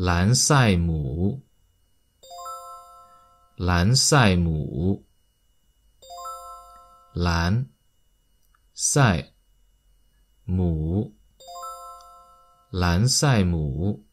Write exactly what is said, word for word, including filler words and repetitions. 兰塞姆，兰塞姆，兰塞姆，兰塞姆。